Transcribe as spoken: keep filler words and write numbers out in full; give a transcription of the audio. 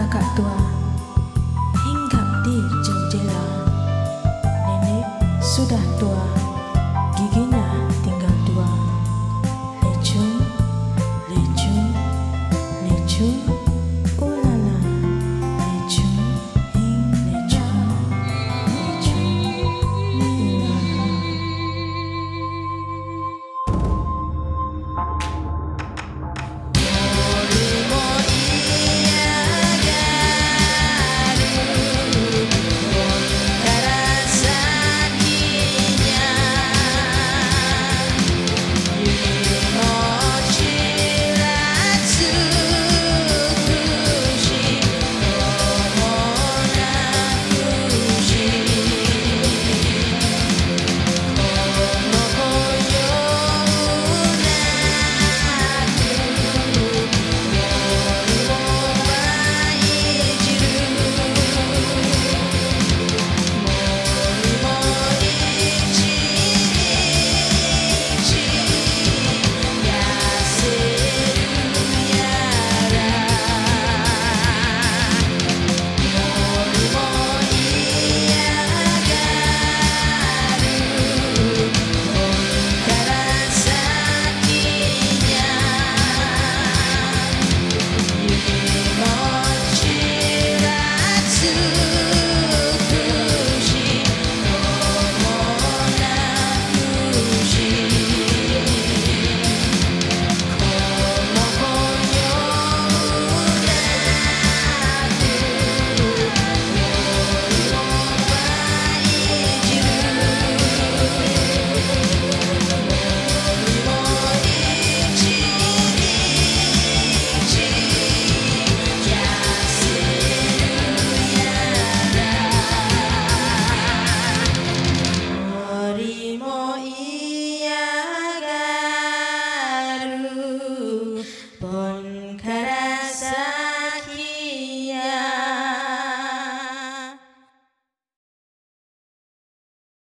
kakak tua hinggap di jendela. Nenek sudah tua, giginya tinggal dua. Lecu, lecu, lecu.